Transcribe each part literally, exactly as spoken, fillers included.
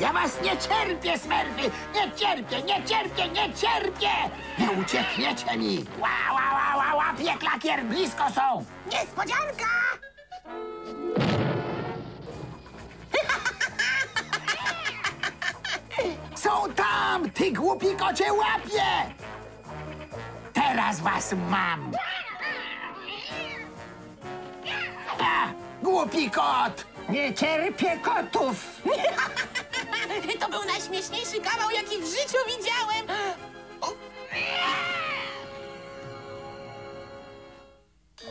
Ja was nie cierpię, Smerfy! Nie cierpię, nie cierpię, nie cierpię! Nie uciekniecie mi! Ła, ła, ła, ła, łapie, Klakier! Blisko są! Niespodzianka! Są tam! Ty głupi kocie łapie! Teraz was mam! A, głupi kot! Nie cierpię kotów! To był najśmieszniejszy kawał, jaki w życiu widziałem!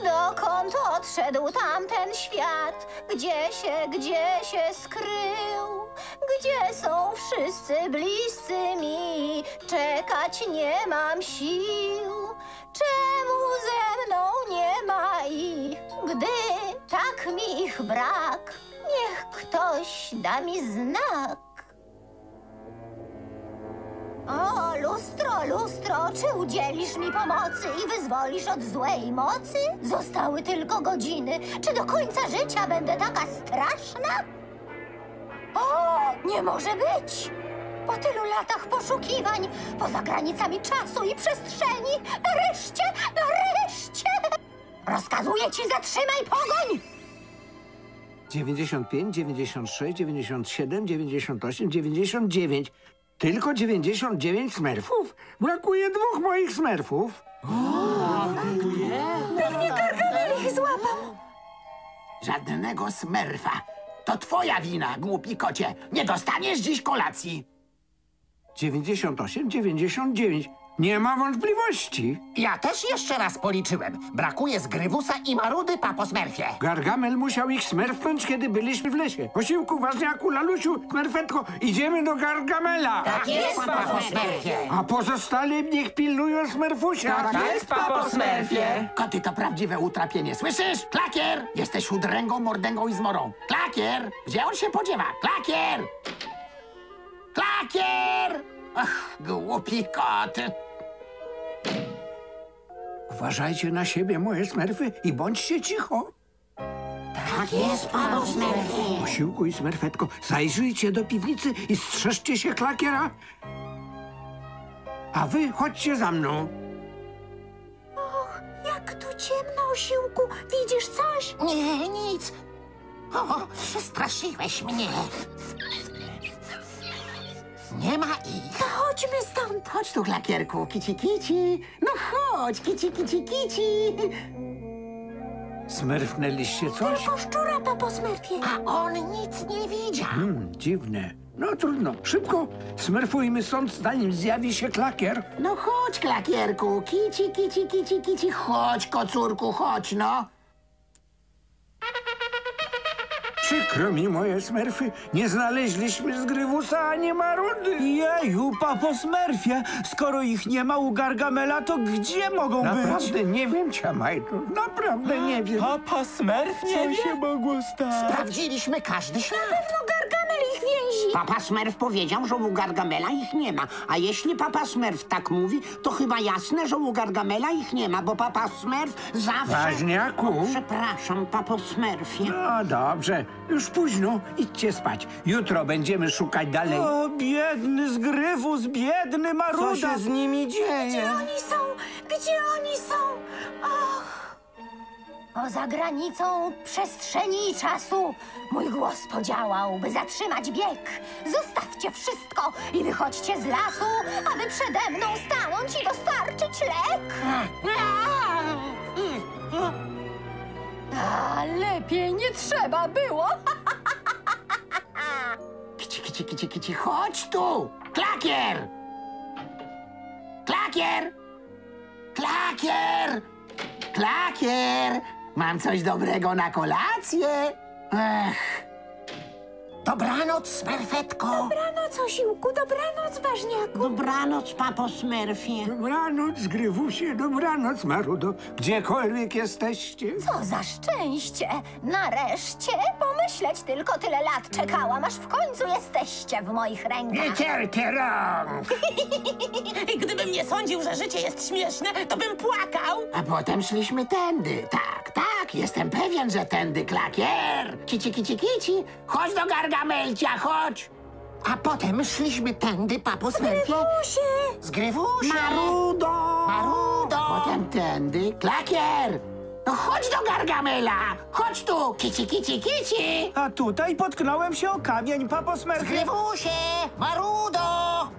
Dokąd odszedł tamten świat? Gdzie się, gdzie się skrył? Gdzie są wszyscy bliscy mi? Czekać nie mam sił. Czemu ze mną nie ma ich, gdy tak mi ich brak? Niech ktoś da mi znak. O, lustro, lustro, czy udzielisz mi pomocy i wyzwolisz od złej mocy? Zostały tylko godziny. Czy do końca życia będę taka straszna? O, nie może być! Po tylu latach poszukiwań, poza granicami czasu i przestrzeni, nareszcie, nareszcie! Rozkazuję ci, zatrzymaj pogoń! dziewięćdziesiąt pięć, dziewięćdziesiąt sześć, dziewięćdziesiąt siedem, dziewięćdziesiąt osiem, dziewięćdziesiąt dziewięć. Tylko dziewięćdziesiąt dziewięć smerfów? Brakuje dwóch moich smerfów. Pewnie Gargamel ich złapał. Żadnego smerfa. To twoja wina, głupi kocie. Nie dostaniesz dziś kolacji. dziewięćdziesiąt osiem, dziewięćdziesiąt dziewięć. Nie ma wątpliwości. Ja też jeszcze raz policzyłem. Brakuje Zgrywusa i Marudy, papo Smerfie. Gargamel musiał ich smerfnąć, kiedy byliśmy w lesie. Osiłku, Ważniaku, Lalusiu, Smerfetko, idziemy do Gargamela. Tak jest, papo Smerfie. A pozostali niech pilnują Smerfusia. Tak, tak jest, papo Smerfie. Koty to prawdziwe utrapienie, słyszysz? Klakier! Jesteś udręgą, mordęgą i zmorą. Klakier! Gdzie on się podziewa? Klakier! Klakier! Ach, głupi kot! Uważajcie na siebie, moje smerfy, i bądźcie cicho. Tak jest, papo Smerfie. Osiłku i Smerfetko, zajrzyjcie do piwnicy i strzeżcie się Klakiera. A wy chodźcie za mną. Och, jak tu ciemno, Osiłku. Widzisz coś? Nie, nic. O, przestraszyłeś mnie. Nie ma ich. To chodźmy stąd. Chodź tu, Klakierku, kici, kici. No chodź, kici, kici, kici. Smerfnęliście coś? Tylko szczura, papo Smerfie. A on nic nie widział. Hmm, dziwne. No trudno. Szybko smerfujmy stąd, zanim zjawi się Klakier. No chodź, Klakierku, kici, kici, kici, kici. Chodź, kocurku, chodź, no. Przykro mi, moje smerfy, nie znaleźliśmy Zgrywusa ani Marudy. Jeju, papo Smerfie, skoro ich nie ma u Gargamela, to gdzie mogą naprawdę być? Naprawdę nie wiem, cia Majdu, naprawdę nie wiem. Papa Smerf nie wie? Co się mogło stać? Sprawdziliśmy każdy ślad. Na pewno Gargamel ich więzi. Papa Smerf powiedział, że u Gargamela ich nie ma. A jeśli papa Smerf tak mówi, to chyba jasne, że u Gargamela ich nie ma, bo papa Smerf zawsze... Ważniaku! O, przepraszam, papo Smerfie. No dobrze. Już późno, idźcie spać. Jutro będziemy szukać dalej. O, biedny Zgrywus, biedny Maruda. Co się z nimi dzieje? Gdzie oni są? Gdzie oni są? Och! Poza granicą przestrzeni i czasu mój głos podziałał, by zatrzymać bieg. Zostawcie wszystko i wychodźcie z lasu, aby przede mną stanąć i dostarczyć lek. A, lepiej nie trzeba było! Kici, kici, kici, kici, chodź tu! Klakier! Klakier! Klakier! Klakier! Mam coś dobrego na kolację! Ech. Dobranoc, Smerfetko! Dobranoc, Osiłku, dobranoc, Ważniaku! Dobranoc, papo Smerfie! Dobranoc, Zgrywusie, dobranoc, Marudo! Gdziekolwiek jesteście! Co za szczęście! Nareszcie! Pomyśleć tylko, tyle lat czekałam, aż w końcu jesteście w moich rękach! Nie cierpię rąk! Gdybym nie sądził, że życie jest śmieszne, to bym płakał! A potem szliśmy tędy, tak, tak! Jestem pewien, że tędy, Klakier! Kici, kici, kici! Chodź do Gargamelcia, chodź! A potem szliśmy tędy, papo Smerfie. Zgrywusie! Zgrywusie! Marudo! Marudo! Potem tędy, Klakier! No chodź do Gargamela! Chodź tu, kici, kici, kici! A tutaj potknąłem się o kamień, papo Smerfie. Zgrywusie! Marudo!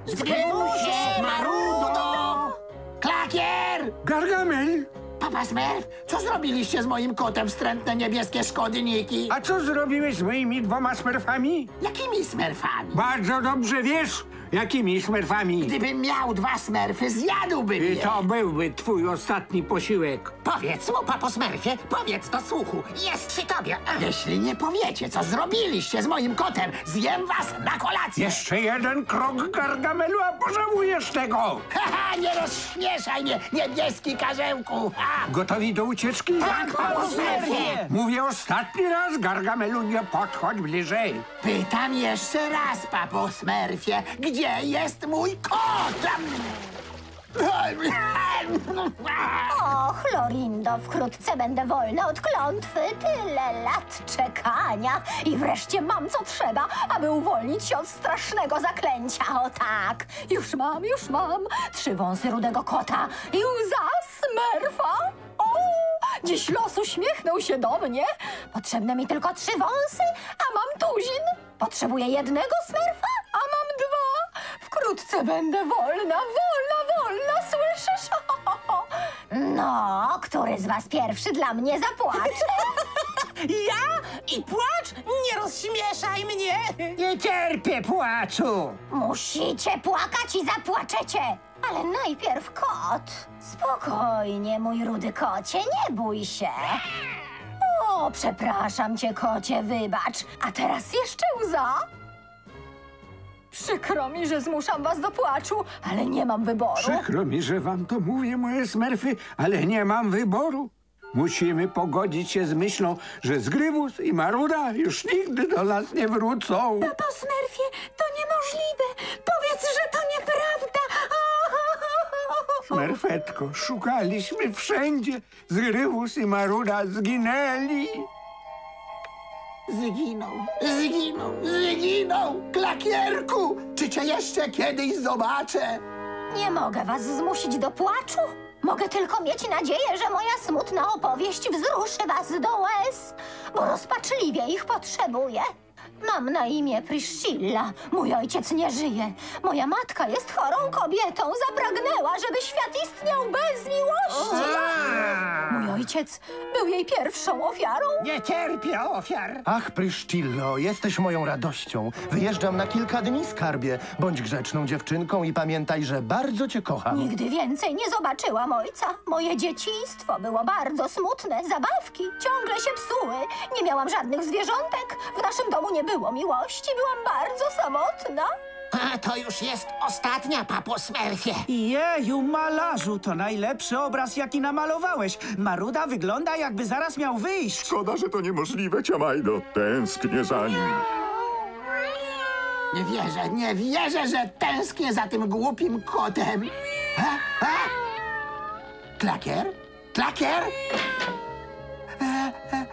Zgrywusie! Marudo! Klakier! Gargamel! Papa Smerf, co zrobiliście z moim kotem, wstrętne niebieskie szkodniki? A co zrobiłeś z moimi dwoma smerfami? Jakimi smerfami? Bardzo dobrze wiesz, jakimi smerfami. Gdybym miał dwa smerfy, zjadłbym je. I to byłby twój ostatni posiłek. Powiedz mu, papo Smerfie, powiedz do słuchu. Jest przy tobie. Jeśli nie powiecie, co zrobiliście z moim kotem, zjem was na kolację. Jeszcze jeden krok, Gargamelu, a pożałujesz tego. Haha, nie rozśmieszaj mnie, niebieski karzełku. Gotowi do ucieczki? Tak, papo Smerfie! Mówię ostatni raz, Gargamelu, nie podchodź bliżej. Pytam jeszcze raz, papo Smerfie, gdzie jest mój kot? O, Chlorindo, wkrótce będę wolna od klątwy. Tyle lat czekania i wreszcie mam co trzeba, aby uwolnić się od strasznego zaklęcia. O tak, już mam, już mam trzy wąsy rudego kota i łza Smerfa. O, dziś los uśmiechnął się do mnie. Potrzebne mi tylko trzy wąsy, a mam tuzin. Potrzebuję jednego Smerfa, a mam dwa. Wkrótce będę wolna, wolna, wolna, słyszysz? No, który z was pierwszy dla mnie zapłacze? Ja? I płacz? Nie rozśmieszaj mnie! Nie cierpię płaczu! Musicie płakać i zapłaczecie! Ale najpierw kot. Spokojnie, mój rudy kocie, nie bój się. O, przepraszam cię, kocie, wybacz. A teraz jeszcze łza. Przykro mi, że zmuszam was do płaczu, ale nie mam wyboru. Przykro mi, że wam to mówię, moje smerfy, ale nie mam wyboru. Musimy pogodzić się z myślą, że Zgrywus i Maruda już nigdy do nas nie wrócą. Papo Smerfie, to niemożliwe. Powiedz, że to nieprawda. Smerfetko, szukaliśmy wszędzie. Zgrywus i Maruda zginęli. Zginął, zginął, zginął! Klakierku! Czy cię jeszcze kiedyś zobaczę? Nie mogę was zmusić do płaczu. Mogę tylko mieć nadzieję, że moja smutna opowieść wzruszy was do łez, bo rozpaczliwie ich potrzebuję. Mam na imię Priscilla. Mój ojciec nie żyje. Moja matka jest chorą kobietą. Zapragnęła, żeby świat istniał bez miłości. Mój ojciec był jej pierwszą ofiarą. Nie cierpię ofiar. Ach, Priscillo, jesteś moją radością. Wyjeżdżam na kilka dni, skarbie. Bądź grzeczną dziewczynką i pamiętaj, że bardzo cię kocham. Nigdy więcej nie zobaczyłam ojca. Moje dzieciństwo było bardzo smutne. Zabawki ciągle się psuły. Nie miałam żadnych zwierzątek. W naszym domu nie było miłości, byłam bardzo samotna. A to już jest ostatnia, papo Smerfie. Jeju, malarzu, to najlepszy obraz, jaki namalowałeś. Maruda wygląda, jakby zaraz miał wyjść. Szkoda, że to niemożliwe, cia Majdo. Tęsknię za nim. Nie wierzę, nie wierzę, że tęsknię za tym głupim kotem. Ha? Ha? Klakier? Klakier? E, e.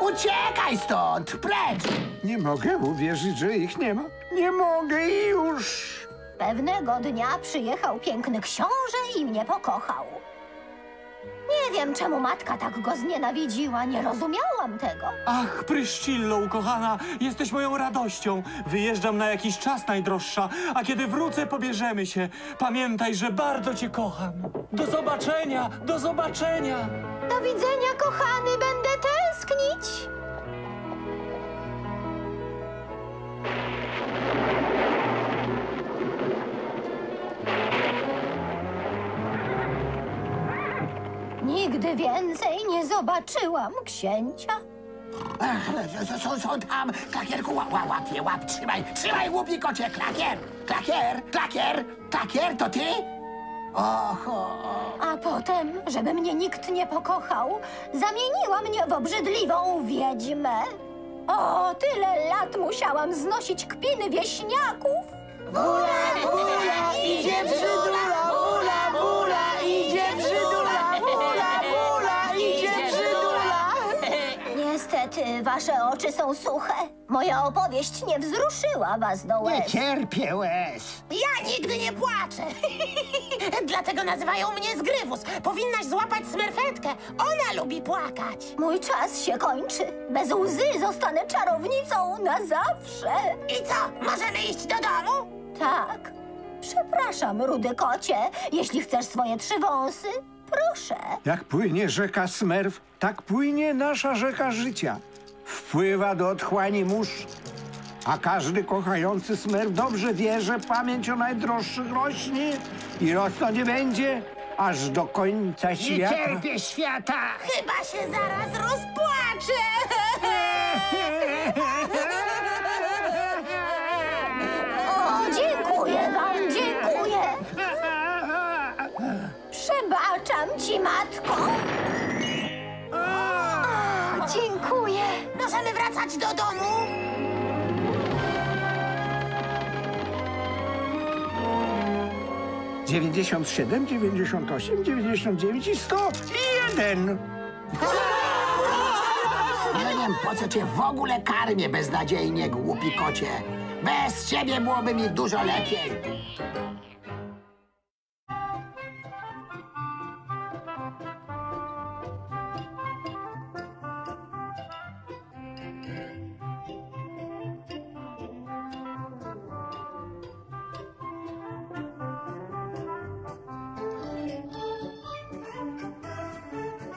Uciekaj stąd! Precz! Nie mogę uwierzyć, że ich nie ma. Nie mogę już! Pewnego dnia przyjechał piękny książę i mnie pokochał. Nie wiem, czemu matka tak go znienawidziła. Nie rozumiałam tego. Ach, Priscillo, ukochana, jesteś moją radością. Wyjeżdżam na jakiś czas, najdroższa, a kiedy wrócę, pobierzemy się. Pamiętaj, że bardzo cię kocham. Do zobaczenia, do zobaczenia! Do widzenia, kochany, będę tęsknić. Nigdy więcej nie zobaczyłam księcia. Ach, są, są tam. Klakierku, ła, ła, łapie, łap, trzymaj. Trzymaj, głupi kocie, Klakier. Klakier, Klakier, Klakier, to ty? Oho. A potem, żeby mnie nikt nie pokochał, zamieniła mnie w obrzydliwą wiedźmę. O, tyle lat musiałam znosić kpiny wieśniaków. Bula, bula, idzie brzydula, bula, bula, idzie brzydula. Niestety, wasze oczy są suche. Moja opowieść nie wzruszyła was do łez. Nie cierpię łez. Ja nigdy nie płaczę. Dlatego nazywają mnie Zgrywus. Powinnaś złapać Smerfetkę. Ona lubi płakać. Mój czas się kończy. Bez łzy zostanę czarownicą na zawsze. I co? Możemy iść do domu? Tak. Przepraszam, rudy kocie. Jeśli chcesz swoje trzy wąsy, proszę. Jak płynie rzeka Smerf, tak płynie nasza rzeka życia. Wpływa do otchłani mórz. A każdy kochający Smerf dobrze wie, że pamięć o najdroższych rośnie i rosnąć będzie aż do końca świata. Nie cierpię świata! Chyba się zaraz rozpłaczę! O, dziękuję wam, dziękuję! Przebaczam ci, matko! O, dziękuję! Możemy wracać do domu? dziewięćdziesiąt siedem, dziewięćdziesiąt osiem, dziewięćdziesiąt dziewięć i sto jeden! Nie wiem, po co cię w ogóle karmię, beznadziejnie głupi kocie. Bez ciebie byłoby mi dużo lepiej.